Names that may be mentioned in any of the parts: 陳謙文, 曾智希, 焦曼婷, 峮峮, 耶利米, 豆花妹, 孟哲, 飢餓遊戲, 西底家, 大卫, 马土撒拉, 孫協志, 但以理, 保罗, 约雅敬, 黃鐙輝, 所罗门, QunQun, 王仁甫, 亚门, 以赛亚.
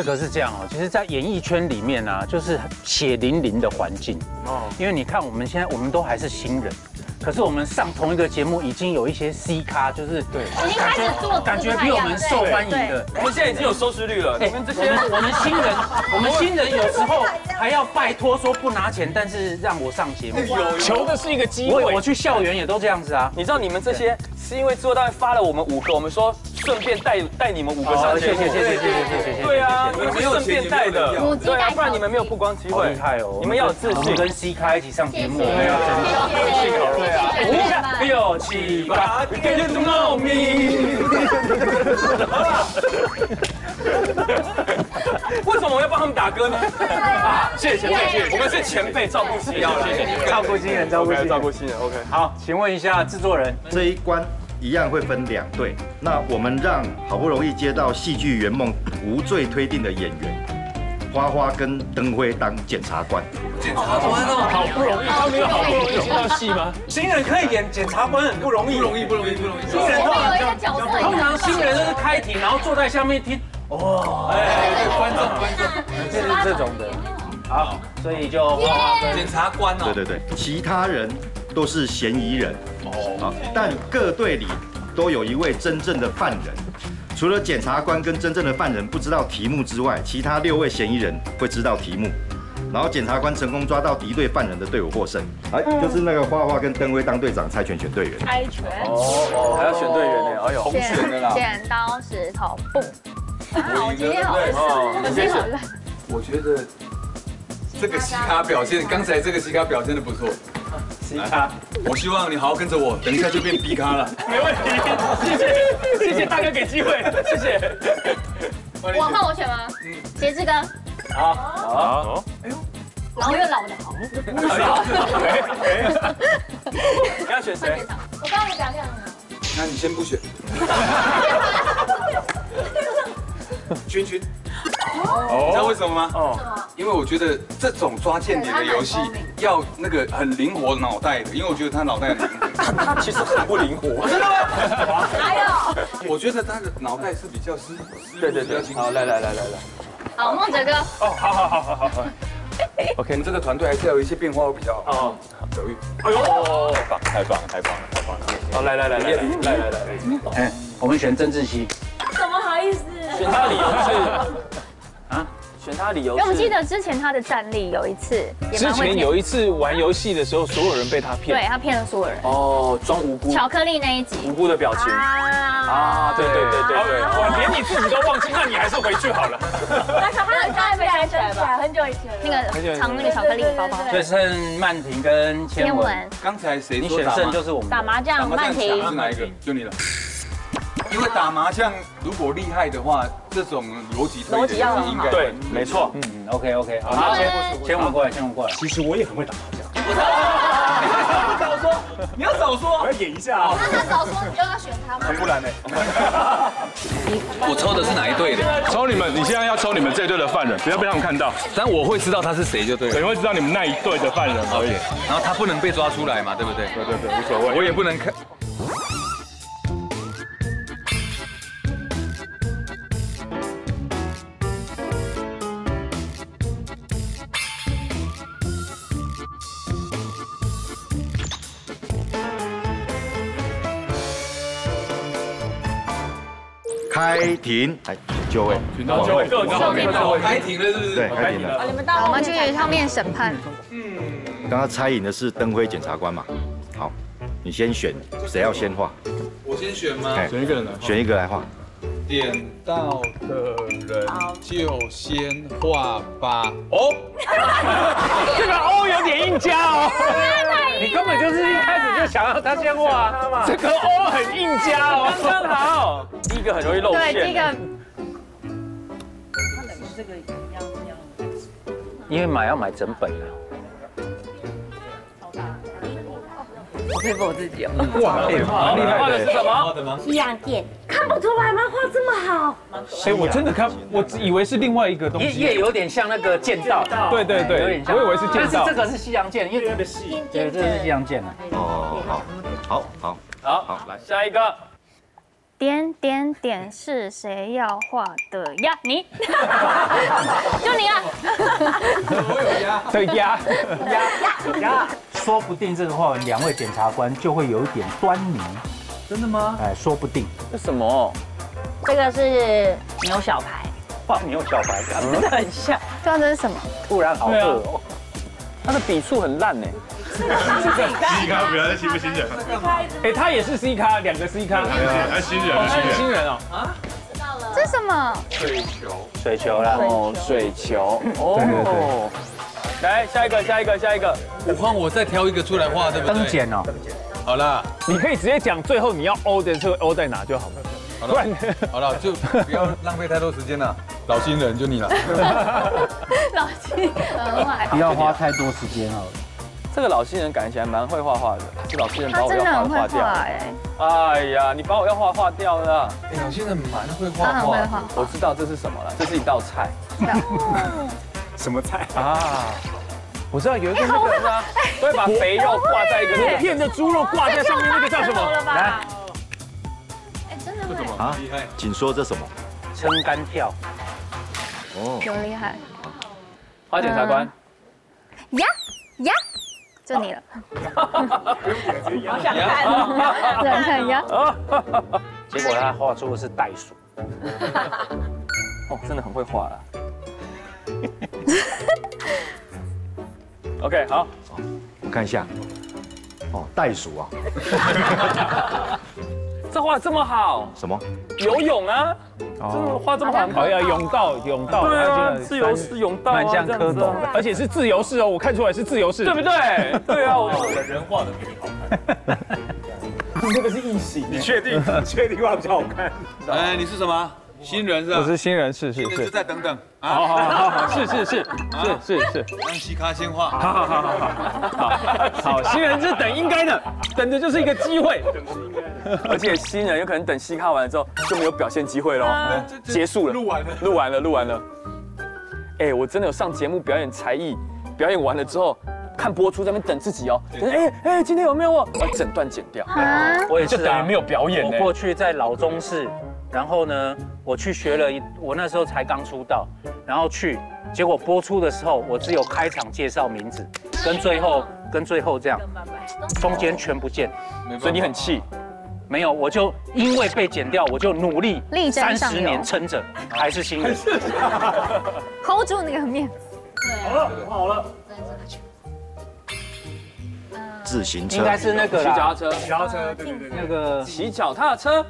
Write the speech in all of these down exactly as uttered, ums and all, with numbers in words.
这个是这样哦，其实，在演艺圈里面啊，就是血淋淋的环境哦。因为你看，我们现在我们都还是新人，可是我们上同一个节目，已经有一些 C 咖，就是对，已经开始做，感觉比我们受欢迎的。我们现在已经有收视率了。你们这些我们新人，我们新人有时候还要拜托说不拿钱，但是让我上节目，求的是一个机会。我去校园也都这样子啊。你知道你们这些是因为制作单位发了我们五个，我们说。 顺便带带你们五个上节目，谢谢谢谢谢谢。对啊，你们是顺便带的，对啊，不然你们没有曝光机会。你们要有自信，跟 C 咖一起上节目，对啊，真的。对啊，五六七八，感觉多奥秘。为什么我要帮他们打歌呢？啊，谢谢前辈，我们是前辈，照顾新人，谢谢照顾新人，照顾照顾新人 ，OK。好，请问一下制作人，这一关。 一样会分两队，那我们让好不容易接到戏剧圆梦无罪推定的演员花花跟登辉当检察官。检察官哦，好不容易，他没有好不容易接到戏吗？新人可以演检察官很不容易，不容易，不容易，不容易。新人都有一个角色，通常新人都是开庭，然后坐在下面听。哦，哎，观众观众，这是这种的。好，所以就花花跟检察官哦。对对对，其他人。 都是嫌疑人哦，但各队里都有一位真正的犯人。除了检察官跟真正的犯人不知道题目之外，其他六位嫌疑人会知道题目。然后检察官成功抓到敌对犯人的队伍获胜。哎，就是那个花花跟登辉当队长，猜拳选队员。猜拳哦，还要选队员呢，哎呦，红选的啦。剪刀石头布。我今天好累，今天好累。我觉得这个西卡表现，刚才这个西卡表现的不错。 C 咖，我希望你好好跟着我，等一下就变 B 咖了。没问题，谢谢，谢谢大哥给机会，谢谢。我换我选吗？嗯，杰志哥。好，好，哎呦，老又老的好。你要选谁？我刚刚讲这样了。那你先不选。君君。哦，你知道为什么吗？哦。 因为我觉得这种抓间谍的游戏要那个很灵活脑袋的，因为我觉得他脑袋很灵活，他其实很不灵活，真的吗？还有，我觉得他的脑袋是比较思，对对对，好，来来来来来，好，孟哲哥，哦，好好好好好好 ，OK， 我们这个团队还是要有一些变化会比较好。哦，德裕，哎呦，太棒太棒太棒了，好，来来来来来来来，哎，我们选郑智熙，怎么好意思？选他理由是啊。 选他理由，因为我记得之前他的战力有一次，之前有一次玩游戏的时候，所有人被他骗，对他骗了所有人。哦，装无辜。巧克力那一集，无辜的表情。啊，对对对对对，我连你自己都忘记，那你还是回去好了。那巧克力他还没来选吧？很久以前，那个藏那个巧克力包包。所以剩曼婷跟千文。刚才谁说打麻将？打麻将，曼婷是哪一个？就你了。 因为打麻将如果厉害的话，这种逻辑推理应该对，没错。嗯 ，OK OK， 好，先先我过来，先我过来。其实我也很会打麻将。你早说，你要早说，我要演一下啊。那他早说，你就要选他吗？不然呢？我抽的是哪一队的？抽你们，你现在要抽你们这队的犯人，不要被他们看到。但我会知道他是谁就对了。对，会知道你们那一队的犯人而已。然后他不能被抓出来嘛，对不对？对对对，无所谓。我也不能看。 开庭，来就位，到就位，到位，开庭了是不是？对，开庭了。你们到我们去上面审判。嗯，刚刚猜引的是登辉检察官嘛？好，你先选，谁要先画？我先选吗？选一个人来，选一个来画。点到的人就先画吧。哦，这个哦有点硬加哦，你根本就是一开始就想要他先画，这个哦很硬加哦，刚刚好。 第一个很容易露馅。对，第一个。他等于这个要要。因为买要买整本啊。好大。我佩服我自己哦。哇，厉害！画的是什么？西洋剑。看不出来吗？画这么好。哎，我真的看，我以为是另外一个东西。也有点像那个剑道。对对对，有点像。我以为是剑道。但是这个是西洋剑，因为特别细。对，这是西洋剑啊。哦，好，好，好，好，好，来下一个。 好，点点点是谁要画的呀？你，就你了。我有鸭，这鸭鸭鸭，说不定这个话两位检察官就会有一点端倪。真的吗？哎，说不定。这什么？这个是牛小排。哇，牛小排真的很像。这这是什么？突然好饿哦。它的笔触很烂哎。 C 咖不要再新不新人？哎，他也是 C 咖，两个 C 咖，哎，新人，新人哦。啊，知道了。这什么？水球，水球啦，哦，水球，哦。来，下一个，下一个，下一个。我换我再挑一个出来画，对不对？灯剪哦，灯剪。好了，你可以直接讲最后你要 O 的时候 O 在哪就好了。不然，好了，就不要浪费太多时间了。老新人就你了。老新人，不要花太多时间好了。 这个老新人感觉还蛮会画画的，这老新人把我要画画掉。哎呀，你把我要画画掉了。哎，老新人蛮会画画。我知道这是什么了，这是一道菜。什么菜啊？我知道有一个那个啊，都会把肥肉挂在一个薄片的猪肉挂在上面，那个叫什么？来，哎，真的会啊！厉害，请说这什么？撑杆跳。哦，多厉害！花检察官。呀呀。 就你了，好想看，想看呀！结果他画出的是袋鼠，哦，真的很会画了。OK， 好，我看一下，哦，袋鼠啊，这画这么好，什么？游泳啊，这画这么好，哎呀，泳道，泳道，对啊，自由式泳道啊，这样子，而且是自由式哦，我看出来是自由式，对不对？对啊，我本人画的比你好看，你这个是异形，你确定？确定画比较好看？哎，你是什么？新人是吧？我是新人，是是是，再等等，好好好好，是是是是是是，让西卡先画，好好好好好，好，新人是等应该的，等着就是一个机会。 而且新人有可能等西咖完了之后就没有表现机会喽，结束了，录完了，录完了，录完了。哎，我真的有上节目表演才艺，表演完了之后看播出在那边等自己哦，哎哎，今天有没有我？把整段剪掉。我也是，就等于没有表演。我过去在老中视，然后呢，我去学了一，我那时候才刚出道，然后去，结果播出的时候我只有开场介绍名字，跟最后跟最后这样，中间全不见，所以你很气。 没有，我就因为被剪掉，我就努力三十年撑着，还是新人 ，hold 住那个面子。好了，好了，自行车应该是那个骑脚踏车，骑脚踏车，对对对，那个骑脚踏车，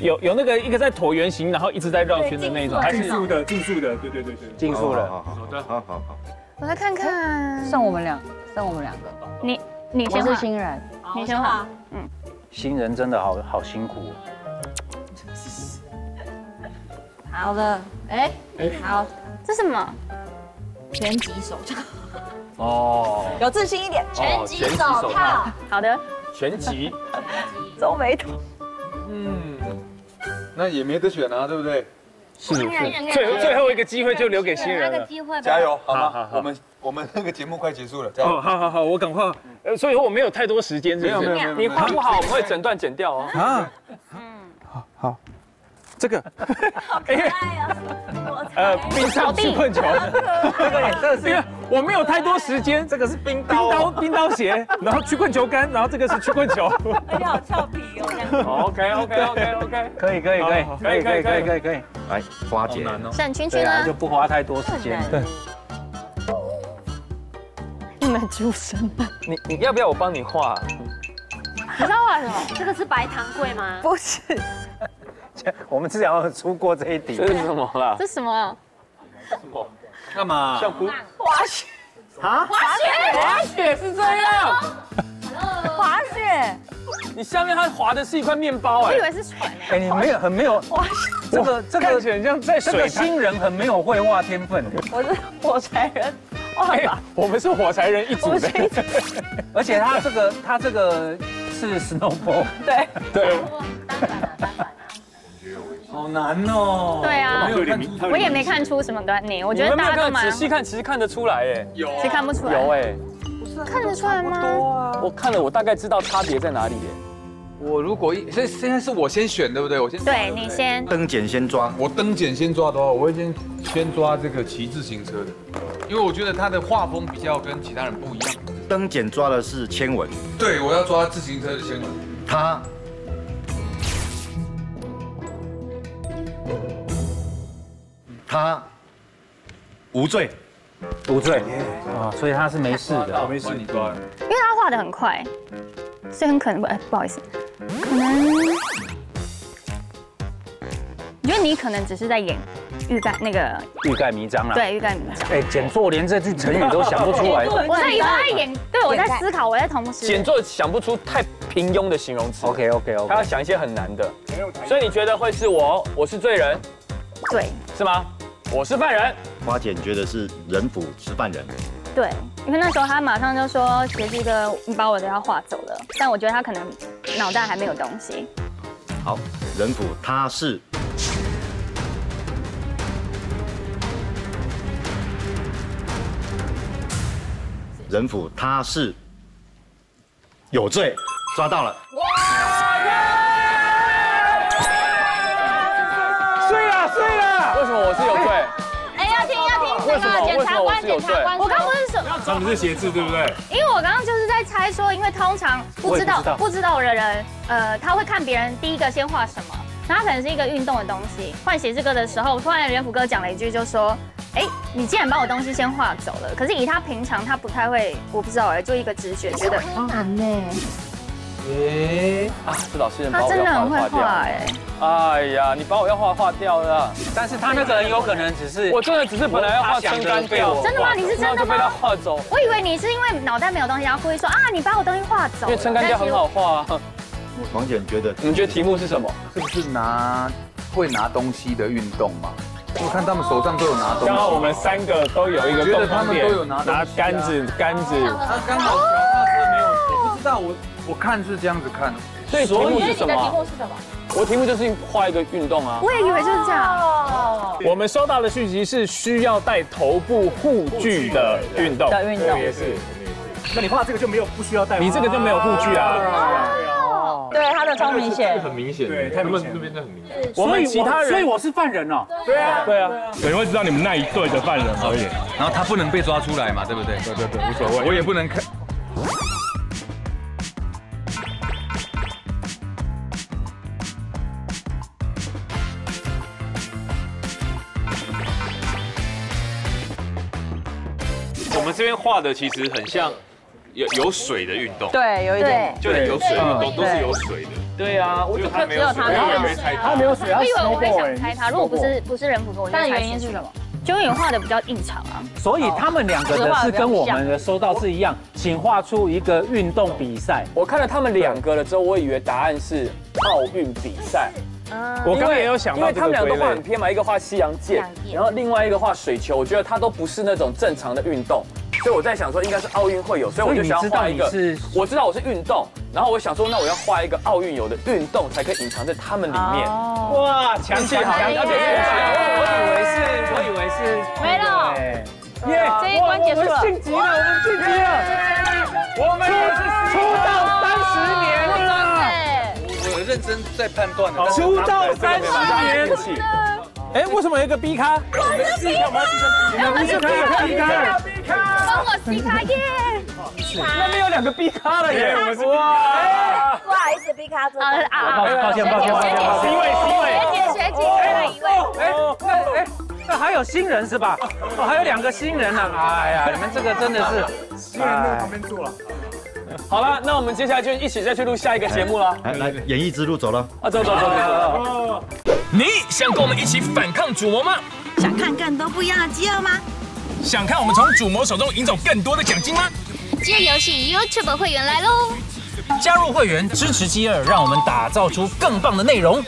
有有那个一个在椭圆形，然后一直在绕圈的那种，还是竞速的，竞速的，对对对对，竞速的，好的，好好好，我来看看，剩我们两，剩我们两个，你你先是新人，你先好，嗯。 新人真的好好辛苦。好了，哎，好，这什么？拳击手套。哦，有自信一点。拳击手套。好的。拳击。皱眉头。嗯，那也没得选啊，对不对？是不是？最最后一个机会就留给新人了。加油，好吗？我们我们那个节目快结束了。哦，好好好，我赶快。 呃，所以我没有太多时间，是不是？你画不好，我们会整段剪掉哦。啊，嗯，好好，这个，好可爱啊！呃，冰上曲棍球，这个也这是，我没有太多时间。这个是冰刀，冰刀鞋，然后曲棍球杆，然后这个是曲棍球。而且好俏皮哦。OK OK OK OK， 可以可以可以可以可以可以可以可以。来，花姐，闪圈圈啊，就不花太多时间。对。 蛮出神的，你你要不要我帮你画？你知道画什么？这个是白糖桂吗？不是，我们之前有出过这一题。这是什么啦？这是什么？什么？干嘛？像不滑雪啊？滑雪？滑雪是这样？滑雪？你下面它滑的是一块面包哎。我以为是水。哎，你没有很没有。滑雪。这个这个很像在水。这个新人很没有绘画天分。我是火柴人。 哎，我们是火柴人一组的，而且他这个他这个是 snowball， 对对，好难哦。对啊，我也没看出什么端倪，我觉得大家都蛮……仔细看其实看得出来哎，有其实看不出来，有哎，看得出来吗？我看了，我大概知道差别在哪里哎。我如果一，所以现在是我先选，对不对？我先对你先登检先抓，我登检先抓的话，我会先先抓这个骑自行车的，因为我觉得他的画风比较跟其他人不一样。登检抓的是千文，对，我要抓自行车的千文。他他无罪，无罪啊，所以他是没事的，没事你抓，因为他画得很快。 所以很可能不，不好意思，可能，我觉得你可能只是在演欲盖那个欲盖弥彰啦。对，欲盖弥彰。哎，简作连这句成语都想不出来。我在我在演，对我在思考，我在同时。简作想不出太平庸的形容词。OK OK OK。他要想一些很难的。所以你觉得会是我？我是罪人。对。是吗？我是犯人。花姐，你觉得是人府是犯人？ 对，因为那时候他马上就说：“学弟哥，你把我的要画走了。”但我觉得他可能脑袋还没有东西。好，人府他是人府他是有罪，抓到了。睡了睡了，为什么我是有罪？ 为什么？检察官，检察官，我刚不是什么？他们是写字，对不对？因为我刚刚就是在猜说，因为通常不知道不知道的人，呃，他会看别人第一个先画什么，然后可能是一个运动的东西。换写字歌的时候，突然人府哥讲了一句，就说：“哎，你既然把我东西先画走了，可是以他平常他不太会，我不知道哎，就一个直觉觉得很难呢。”哎，啊，这老师人把我要画掉哎。 哎呀，你把我要画画掉了，但是他那个人有可能只是，我真的只是本来要画撑杆掉，真的吗？你是真的吗？被他画走，我以为你是因为脑袋没有东西，然后故意说啊，你把我东西画走。因为撑杆掉很好画啊。王姐，你觉得？你觉得题目是什么？是不是拿会拿东西的运动吗？我看他们手上都有拿东西。刚好我们三个都有一个共同点，拿杆子，杆子。他刚好脚踏车没有，我不知道我我看是这样子看。所以题目是什么？你的题目是什么？ 我题目就是画一个运动啊！我也以为就是这样。我们收到的讯息是需要戴头部护具的运动。的运动也是。那你画这个就没有不需要戴。你这个就没有护具啊。对，他的超明显。很明显。对，他们那边的很明显。我们其他人，所以我是犯人哦。对啊，对啊。谁会知道你们那一队的犯人而已？然后他不能被抓出来嘛，对不对？对对对，无所谓。我也不能看。 这边画的其实很像有有水的运动，对，有一点，就有水运动都是有水的。对啊，我就他没有水，他没有水，他没有水。我以为我会想猜他，如果不是不是人府哥，但原因是什么？就因为画的比较硬场啊。所以他们两个的是跟我们的收到是一样，请画出一个运动比赛。我看了他们两个了之后，我以为答案是奥运比赛。 我刚刚也有想到，因为他们两个画很偏嘛，一个画西洋剑，然后另外一个画水球，我觉得它都不是那种正常的运动，所以我在想说应该是奥运会有，所以我就想要画一个，我知道我是运动，然后我想说那我要画一个奥运有的运动才可以隐藏在他们里面。哇，强气好强，而且我以为是，我以为是没了，耶，这一关结束了，我们晋级了，我们晋级了，我们出道三十年了。 认真在判断的，出道三十年，哎，为什么有一个 B 咖？我们是 B 咖，我们是 B 咖， B 咖， B 咖，帮我 B 咖耶！那边有两个 B 咖了耶！哇，不好意思 ，B 咖真的啊啊！抱歉抱歉抱歉，一位一位，学姐学姐，还有一位，哎哎哎，那还有新人是吧？哦，还有两个新人呢，哎呀，你们这个真的是新人在旁边坐了。 好了，那我们接下来就一起再去录下一个节目了。来，来，演艺之路走了啊，走走走走走。你想跟我们一起反抗主魔吗？想看更多不一样的饥饿吗？想看我们从主魔手中赢走更多的奖金吗？饥饿游戏 YouTube 会员来喽！加入会员支持饥饿，让我们打造出更棒的内容。